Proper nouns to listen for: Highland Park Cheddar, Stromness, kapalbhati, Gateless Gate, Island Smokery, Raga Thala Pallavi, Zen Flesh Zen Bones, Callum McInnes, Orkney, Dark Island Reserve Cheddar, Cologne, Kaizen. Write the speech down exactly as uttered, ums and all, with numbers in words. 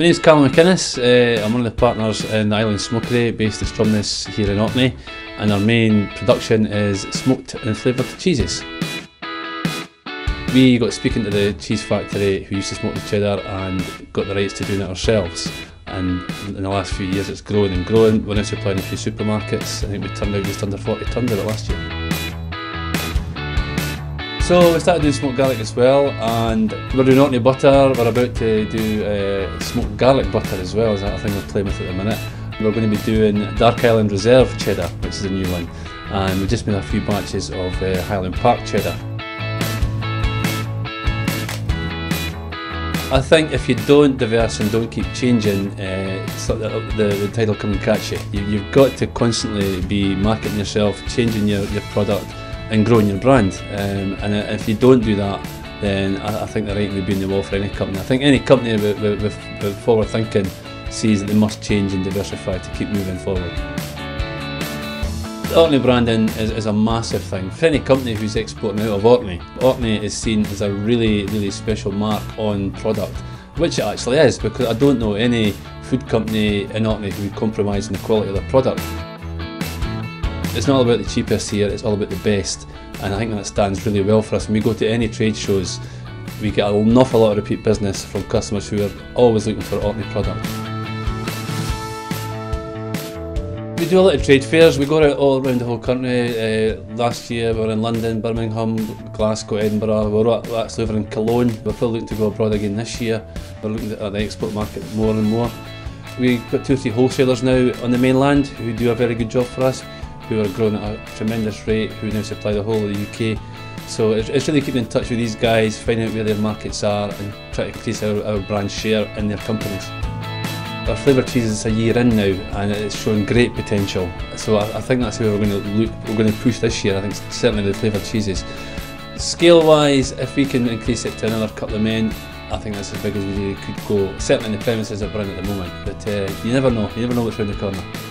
My name is Callum McInnes, uh, I'm one of the partners in the Island Smokery based in Stromness here in Orkney, and our main production is smoked and flavoured cheeses. We got speaking to the cheese factory who used to smoke the cheddar and got the rights to doing it ourselves, and in the last few years it's grown and grown. We're now supplying a few supermarkets. I think we turned out just under forty tonnes of it last year. So we started doing smoked garlic as well, and we're doing Orkney butter. We're about to do uh, smoked garlic butter as well, is that a thing we're playing with at the minute. We're going to be doing Dark Island Reserve Cheddar, which is a new one, and we've just made a few batches of uh, Highland Park Cheddar. I think if you don't diverse and don't keep changing, uh, so the, the, the tide will come and catch you. you. You've got to constantly be marketing yourself, changing your, your product, and growing your brand, um, and if you don't do that, then I, I think the right would be in the wall for any company. I think any company with, with, with forward thinking sees that they must change and diversify to keep moving forward. Orkney branding is, is a massive thing for any company who's exporting out of Orkney. Orkney is seen as a really, really special mark on product, which it actually is, because I don't know any food company in Orkney who would compromise on the quality of their product. It's not all about the cheapest here, it's all about the best, and I think that stands really well for us. When we go to any trade shows, we get an awful lot of repeat business from customers who are always looking for Orkney product. We do a lot of trade fairs. We go out all around the whole country. Uh, last year we were in London, Birmingham, Glasgow, Edinburgh. We were actually over in Cologne. We're probably looking to go abroad again this year. We're looking at the export market more and more. We've got two or three wholesalers now on the mainland who do a very good job for us, who are growing at a tremendous rate, who now supply the whole of the U K. So it's really keeping in touch with these guys, finding out where their markets are and trying to increase our, our brand share in their companies. Our flavoured cheese is a year in now and it's showing great potential. So I, I think that's where we're going to look, we're going to push this year, I think, certainly the flavoured cheeses. Scale-wise, if we can increase it to another couple of men, I think that's as big as we really could go, certainly in the premises of brand at the moment. But uh, you never know, you never know what's around the corner.